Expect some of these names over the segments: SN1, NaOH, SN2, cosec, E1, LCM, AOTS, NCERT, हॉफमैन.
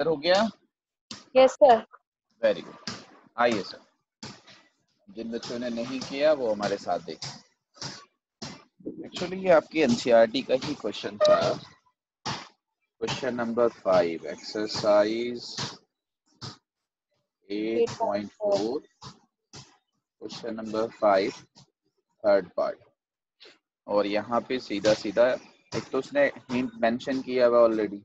Sir हो गया? Yes sir. Very good. आइए सर, जिन बच्चों ने नहीं किया वो हमारे साथ देखें। एक्चुअली ये आपके एनसीईआरटी का ही क्वेश्चन था, question number 5 exercise 8.4, question number 5 third part. और यहाँ पे सीधा सीधा एक तो उसने हिंट मेंशन किया हुआ already,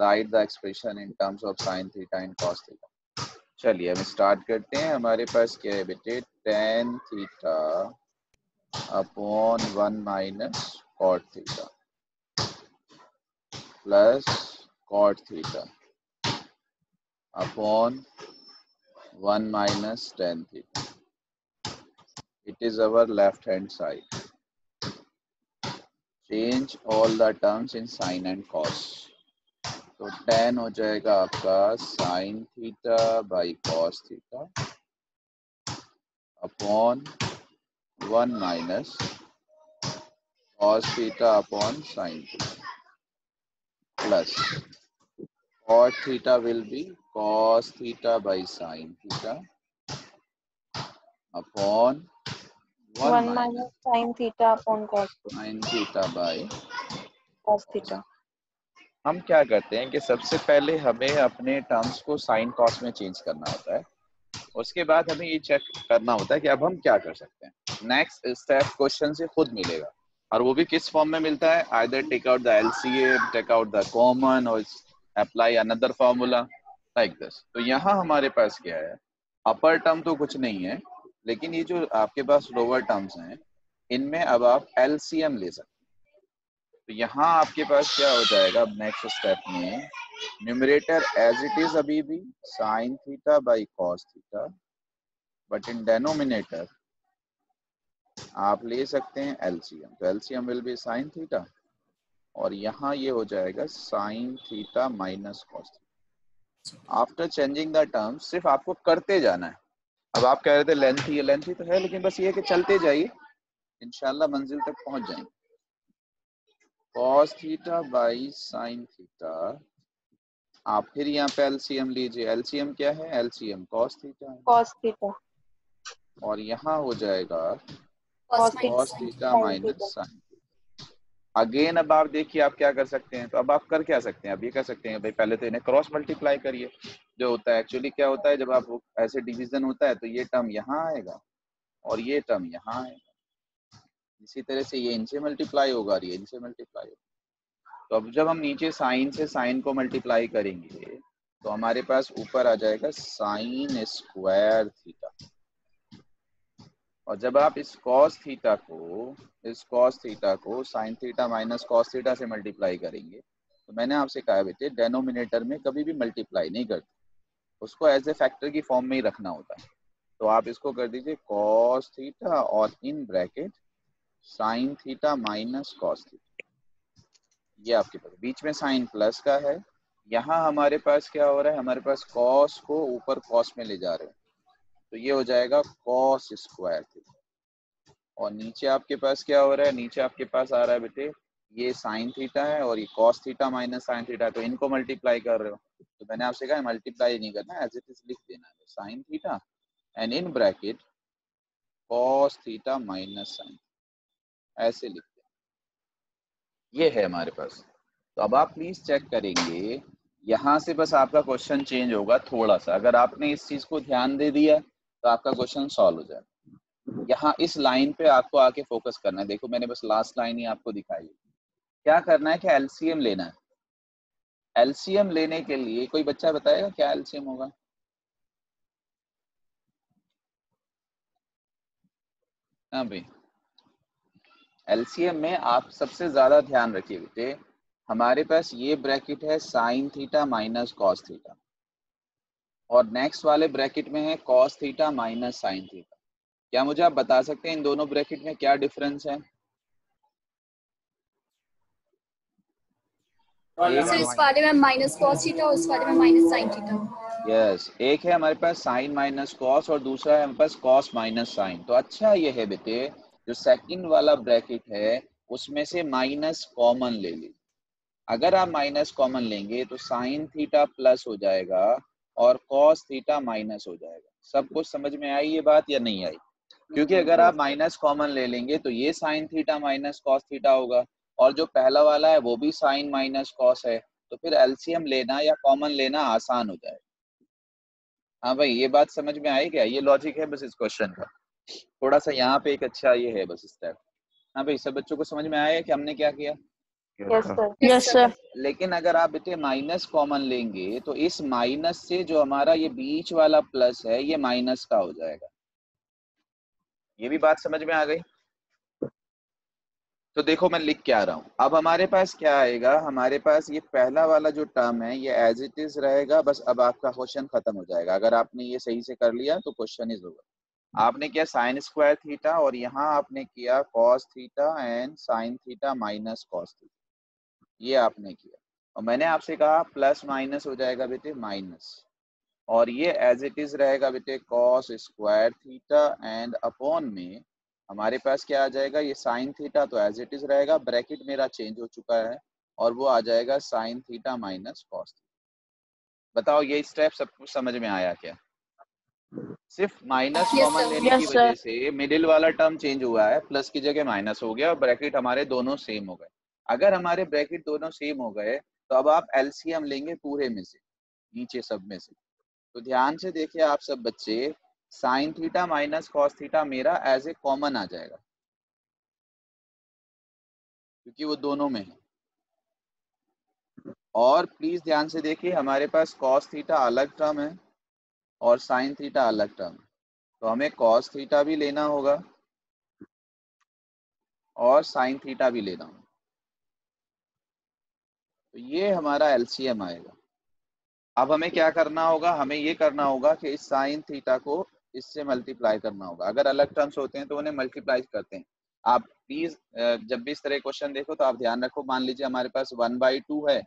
right the expression in terms of sine theta and cos theta. चलिए हम स्टार्ट करते हैं। हमारे पास क्या है बेटे, tan theta upon 1 minus cot theta plus cot theta upon 1 minus tan theta. It is our left hand side. Change all the terms in sin and cos. तो tan हो जाएगा आपका sin theta by cos theta upon 1 minus cos theta upon sin theta plus cot theta will be cos theta by sin theta upon 1 minus sin theta upon cos theta, sin theta by cos theta. हम क्या करते हैं कि सबसे पहले हमें अपने terms को sin cos में चेंज करना होता है, उसके बाद हमें ये चेक करना होता है कि अब हम क्या कर सकते हैं। नेक्स्ट स्टेप क्वेश्चन से खुद मिलेगा, और वो भी किस फॉर्म में मिलता है, either take out the LCM, take out the common और apply another formula like this. तो यहाँ हमारे पास क्या है, अपर टर्म तो कुछ नहीं है, लेकिन ये जो आपके पास लोअर टर्म्स हैं इनमें अब आप LCM ले सकते हैं। तो यहाँ आपके पास क्या हो जाएगा अब नेक्स्ट स्टेप में, न्यूमरेटर एज इट इज अभी भी sine theta by cos theta, but in denominator आप ले सकते हैं LCM। तो LCM will be sine theta, और यहाँ ये हो जाएगा sine theta minus cos theta. After changing the terms सिर्फ आपको करते जाना है। अब आप कह रहे थे लेंथी तो है, लेकिन बस ये है कि चलते जाइए, इंशाल्लाह मंजिल तक पहुंच जाएंगे। Cos theta by sine theta, आप फिर यहाँ पे LCM लीजिए। LCM क्या है, LCM कॉस थीटा, और यहाँ हो जाएगा cos theta minus sine. Again अब आप देखिए आप क्या कर सकते हैं। तो अब आप कर क्या सकते हैं, अब ये कर सकते हैं भाई, पहले तो इन्हें क्रॉस मल्टीप्लाई करिए। जो होता है एक्चुअली क्या होता है, जब आप ऐसे डिवीजन होता है तो ये टर्म यहाँ आएगा और ये टर्म यहाँ आएगा, इसी तरह से ये इनसे मल्टीप्लाई होगा और ये इनसे मल्टीप्लाई होगा। तो अब जब हम नीचे साइन से साइन को मल्टीप्लाई करेंगे तो हमारे पास ऊपर आ जाएगा साइन स्क्वायर थीटा, और जब आप इस कॉस थीटा को sine theta minus cos theta से मल्टीप्लाई करेंगे, तो मैंने आपसे कहा बेटे डेनोमिनेटर में कभी भी मल्टीप्लाई नहीं करते, उसको एज ए फैक्टर की फॉर्म में ही रखना होता है। तो आप इसको कर दीजिए कॉस थीटा और in bracket sine theta minus cos theta. ये आपके पास बीच में साइन प्लस का है, यहाँ हमारे पास क्या हो रहा है, हमारे पास कॉस को ऊपर कॉस में ले जा रहे हैं, तो ये हो जाएगा कॉस स्क्वायर थीटा। और नीचे आपके पास क्या हो रहा है, नीचे आपके पास आ रहा है बेटे ये साइन थीटा है और ये cos theta minus sine theta, तो इनको मल्टीप्लाई कर रहे हो। तो मैंने आपसे कहा मल्टीप्लाई नहीं करना, एज इट इज लिख देना है sine theta and in bracket cos theta minus sine, ऐसे लिख देना। ये है हमारे पास। तो अब आप प्लीज चेक करेंगे, यहाँ से बस आपका क्वेश्चन चेंज होगा थोड़ा सा। अगर आपने इस चीज को ध्यान दे दिया तो आपका क्वेश्चन सॉल्व हो जाएगा। यहाँ इस लाइन पे आपको आके फोकस करना है। देखो मैंने बस लास्ट लाइन ही आपको दिखाई। क्या करना है कि LCM लेना है। LCM लेने के लिए कोई बच्चा बताएगा क्या LCM होगा? हाँ भाई, LCM में आप सबसे ज्यादा ध्यान रखिए बेटे, हमारे पास ये ब्रैकेट है sine theta minus cos theta, और नेक्स्ट वाले ब्रैकेट में है cos theta minus sine theta. क्या मुझे आप बता सकते हैं इन दोनों ब्रैकेट में क्या डिफरेंस है? इस वाले में माइनस कॉस थीटा और इस वाले में माइनस साइन थीटा। यस, एक है हमारे पास साइन माइनस कॉस और दूसरा है हमारे पास कॉस माइनस साइन। तो अच्छा ये है बेटे, जो सेकंड वाला ब्रैकेट है उसमें से माइनस कॉमन ले ली। अगर आप माइनस कॉमन लेंगे तो साइन थीटा प्लस हो जाएगा और कॉस थीटा माइनस हो जाएगा। सब कुछ समझ में आई ये बात या नहीं आई? क्योंकि अगर आप माइनस कॉमन ले लेंगे तो ये sine theta minus cos theta होगा और जो पहला वाला है वो भी साइन माइनस कॉस है, तो फिर एलसीएम लेना या कॉमन लेना आसान हो जाएगा। हाँ भाई, ये बात समझ में आई क्या? ये लॉजिक है बस इस क्वेश्चन का। थोड़ा सा यहाँ पे एक अच्छा ये है बस स्टेप। हाँ भाई, सब बच्चों को समझ में आया कि हमने क्या किया? Yes sir, yes sir. लेकिन अगर आप बेटे माइनस कॉमन लेंगे तो इस माइनस से जो हमारा ये बीच वाला प्लस है ये माइनस का हो जाएगा। ये भी बात समझ में आ गई? तो देखो मैं लिख के आ रहा हूँ। अब हमारे पास क्या आएगा? हमारे पास ये पहला वाला जो टर्म है ये एज इट इज रहेगा। बस अब आपका क्वेश्चन खत्म हो जाएगा। अगर आपने ये सही से कर लिया तो क्वेश्चन इज होगा। आपने किया साइन स्क्वायर थीटा और यहाँ आपने किया cos theta and sine theta minus cos theta, ये आपने किया। और मैंने आपसे कहा प्लस माइनस हो जाएगा बेटे माइनस, और ये एज इट इज रहेगा बेटे cos square theta and upon में हमारे पास क्या आ जाएगा? ये साइन थीटा तो एज इट इज रहेगा, ब्रैकेट मेरा चेंज हो चुका है और वो आ जाएगा sine theta minus cos theta. बताओ ये स्टेप सब कुछ समझ में आया क्या? सिर्फ माइनस कॉमन लेने की वजह से मिडिल वाला टर्म चेंज हुआ है, प्लस की जगह माइनस हो गया और ब्रैकेट हमारे दोनों सेम हो गए। अगर हमारे ब्रैकेट दोनों सेम हो गए तो अब आप एलसीएम लेंगे पूरे में से, नीचे सब में से। तो ध्यान से देखिए आप सब बच्चे, sine theta minus cos theta मेरा एज ए कॉमन आ जाएगा क्योंकि वो दोनों में है। और प्लीज ध्यान से देखिए, हमारे पास कॉस थीटा अलग टर्म है और साइन थीटा अलग टर्म है, तो हमें कॉस थीटा भी लेना होगा और साइन थीटा भी लेना होगा। तो ये हमारा एलसीएम आएगा। अब हमें क्या करना होगा? हमें ये करना होगा कि इस साइन थीटा को इससे मल्टीप्लाई करना होगा। अगर अलग टर्म्स होते हैं तो उन्हें मल्टीप्लाई करते हैं। आप प्लीज जब भी इस तरह क्वेश्चन देखो तो आप ध्यान रखो, मान लीजिए हमारे पास 1/2 है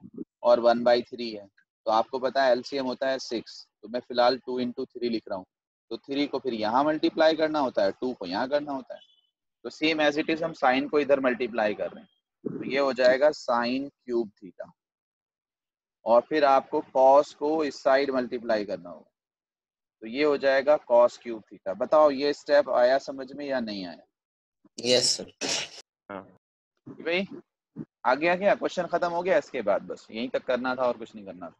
और 1/3 है, तो आपको पता है एलसीएम होता है 6, तो मैं फिलहाल 2 × 3 लिख रहा हूँ। तो 3 को फिर यहाँ मल्टीप्लाई करना होता है, 2 को यहाँ करना होता है। तो सेम एज इट इज हम साइन को इधर मल्टीप्लाई कर रहे हैं, तो ये हो जाएगा साइन क्यूब थीटा। और फिर आपको कॉस को इस साइड मल्टीप्लाई करना होगा, तो ये हो जाएगा कॉस क्यूब थीटा। बताओ ये स्टेप आया समझ में या नहीं आया? Yes sir. भाई आ गया क्या? क्वेश्चन खत्म हो गया। इसके बाद बस यहीं तक करना था और कुछ नहीं करना था।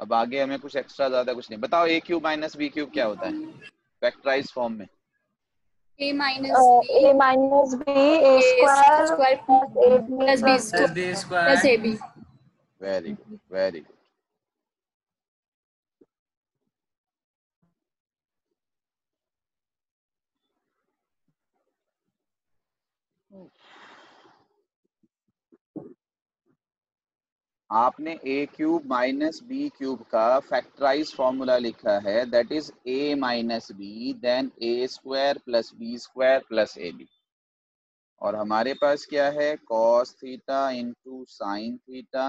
अब आगे हमें कुछ एक्स्ट्रा ज्यादा कुछ नहीं। बताओ A cube minus B cube क्या होता है वेक्टराइज्ड फॉर्म में? a - b a² + b² very good, very good. आपने A cube minus B cube का फैक्टराइज फॉर्मूला लिखा है, that is a - b then a² + b² + ab। और हमारे पास क्या है? Cos theta into sine theta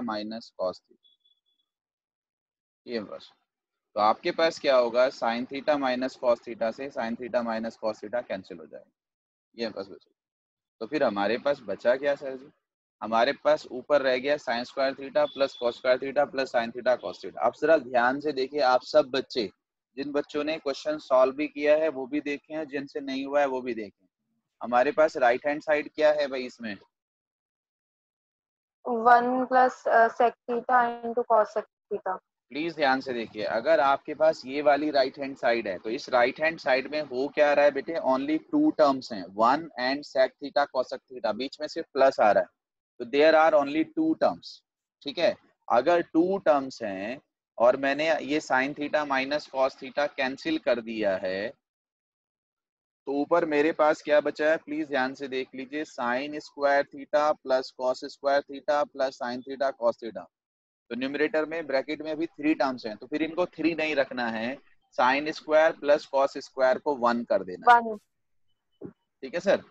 minus cos theta, ये बस। तो आपके पास क्या होगा? Sine theta minus cos theta से sine theta minus cos theta cancel हो जाएगा, ये बस बचा। तो फिर हमारे पास बचा क्या सर जी? हमारे पास ऊपर रह गया sine square theta plus cos square theta plus sine theta cos theta. आप जरा ध्यान से देखिए, आप सब बच्चे, जिन बच्चों ने क्वेश्चन सॉल्व भी किया है वो भी देखे हैं, जिनसे नहीं हुआ है वो भी देखे। हमारे पास राइट हैंड साइड क्या है भाई? इसमें 1 + sec θ × cos sec θ। प्लीज ध्यान से देखिए, अगर आपके पास ये वाली राइट हैंड साइड है तो इस राइट हैंड साइड में हो क्या रहा है बेटे? ओनली 2 टर्म्स हैं, 1 and sec theta cos sec थीटा, बीच में सिर्फ प्लस आ रहा है। तो देयर आर ओनली 2 टर्म्स, ठीक है। अगर 2 टर्म्स हैं और मैंने ये sine theta minus cos theta cancel कर दिया है तो ऊपर मेरे पास क्या बचा है? प्लीज ध्यान से देख लीजिए, sine square theta plus cos square theta plus sine theta cos theta. तो न्यूमरेटर में ब्रैकेट में अभी 3 टर्म्स हैं, तो फिर इनको 3 नहीं रखना है, sine square plus cos square को 1 कर देना, ठीक है सर।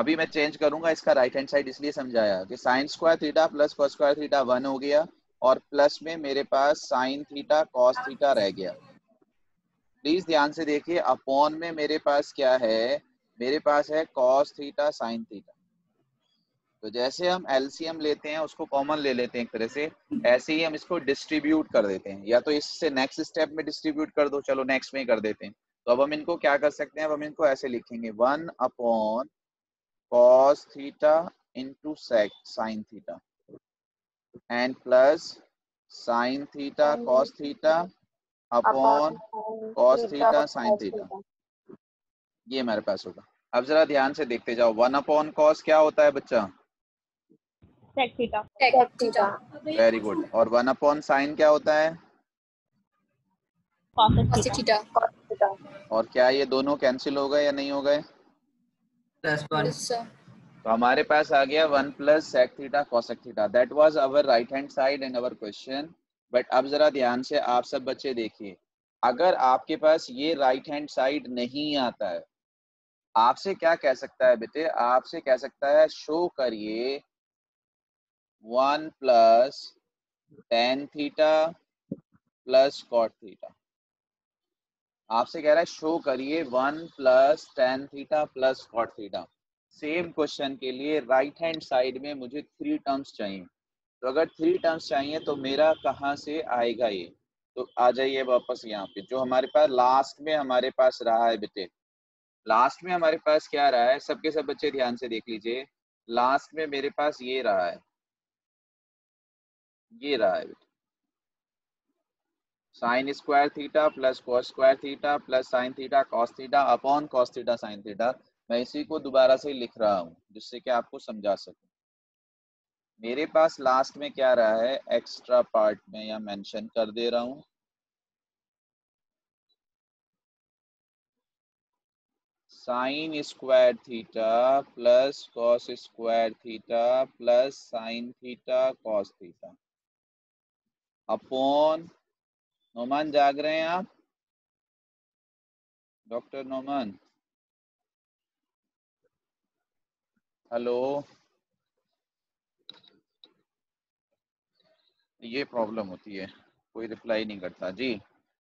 अभी मैं चेंज करूंगा इसका राइट हैंड साइड, इसलिए समझाया कि sine square theta plus cos square theta 1 हो गया और प्लस में मेरे पास साइन थीटा कॉस थीटा रह गया। प्लीज ध्यान से देखिए, अपॉन में मेरे पास क्या है? मेरे पास है कॉस थीटा साइन थीटा, तो जैसे हम एलसीएम लेते हैं उसको कॉमन ले लेते हैं एक तरह से, ऐसे ही हम इसको डिस्ट्रीब्यूट कर देते हैं, या तो इससे नेक्स्ट स्टेप में डिस्ट्रीब्यूट कर दो, चलो नेक्स्ट में ही कर देते हैं। तो अब हम इनको क्या कर सकते हैं, अब हम इनको ऐसे लिखेंगे 1/cos θ into sin θ and plus sin θ cos θ cos θ sin θ, ये हमारे पास होगा। अब जरा ध्यान से देखते जाओ, 1/cos क्या होता है बच्चा, sec थीटा, वेरी गुड। और 1/sin क्या होता है, cos थीटा। और क्या ये दोनों कैंसिल हो गए या नहीं हो गए, तो हमारे पास आ गया 1 + sec θ cosec theta. That was our right hand side and our question. But अब जरा ध्यान से आप सब बच्चे देखिए, अगर आपके पास ये राइट हैंड साइड नहीं आता है, आपसे क्या कह सकता है बेटे, आपसे कह सकता है शो करिए 1 + tan θ + cot θ। आपसे कह रहा है शो करिए 1 + tan θ + cot θ। सेम क्वेश्चन के लिए राइट हैंड साइड में मुझे 3 टर्म्स चाहिए, तो अगर 3 टर्म्स चाहिए तो मेरा कहाँ से आएगा ये, तो आ जाइए वापस यहाँ पे, जो हमारे पास लास्ट में हमारे पास रहा है बेटे। लास्ट में हमारे पास क्या रहा है, सबके सब बच्चे ध्यान से देख लीजिए, लास्ट में मेरे पास ये रहा है, ये रहा है बेटे sin² θ + cos² θ + sin θ cos θ upon cos θ sin θ। मैं इसी को दोबारा से लिख रहा हूँ जिससे कि आपको समझा सकूँ। मेरे पास लास्ट में क्या रहा है, एक्स्ट्रा पार्ट में यहाँ मेंशन कर दे रहा हूँ sin² θ + cos² θ + sin θ cos θ upon, Noman जाग रहे हैं आप डॉक्टर नोमान, हेलो, ये प्रॉब्लम होती है, कोई रिप्लाई नहीं करता जी।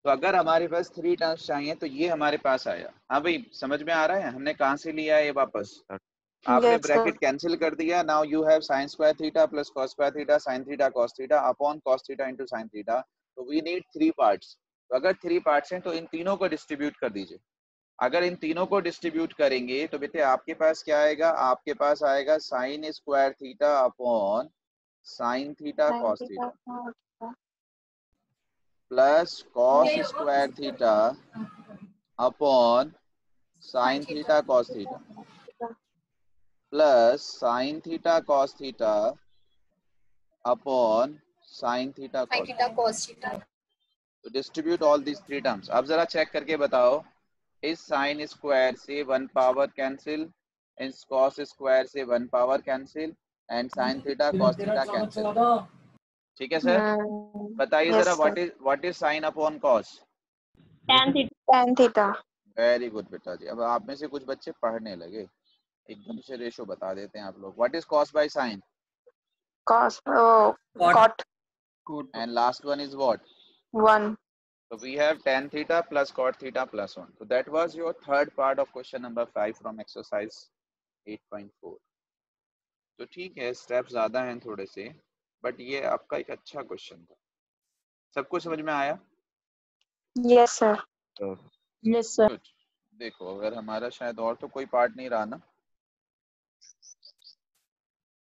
तो अगर हमारे पास 3 टर्म्स चाहिए तो ये हमारे पास आया। हाँ भाई समझ में आ रहा है हमने कहाँ से लिया ये वापस, आपने ब्रैकेट कैंसिल कर दिया। Now you have sin² θ + cos² θ sin θ cos θ upon cos θ into sin θ। तो वी नीड 3 पार्ट्स। तो अगर 3 पार्ट्स हैं तो इन तीनों को डिस्ट्रीब्यूट कर दीजिए। अगर इन तीनों को डिस्ट्रीब्यूट करेंगे तो बेटे आपके पास क्या आएगा, आपके पास आएगा sin² θ + sin θ cos θ + sin θ cos θ + sin θ cos θ upon sin θ cos θ। तो डिस्ट्रीब्यूट ऑल दिस 3 टर्म्स। अब जरा चेक करके बताओ, इस साइन स्क्वायर से 1 पावर कैंसिल, इस कॉस स्क्वायर से 1 power cancel and sine theta cos theta cancel, ठीक है सर? बताइए जरा what is sine upon cos, tan theta. Very good बेटा जी। अब आप में से कुछ बच्चे पढ़ने लगे, एकदम से रेशो बता देते हैं आप लोग। What is cos by sine, cos cot, and last one is what, 1। So we have tan θ + cot θ + 1. So that was your third part of question number 5 from exercise 8.4. तो ठीक है, स्टेप्स ज्यादा हैं थोड़े से, बट ये आपका एक अच्छा क्वेश्चन था। सबको समझ में आया? Yes sir. देखो अगर हमारा शायद और तो कोई पार्ट नहीं रहा ना,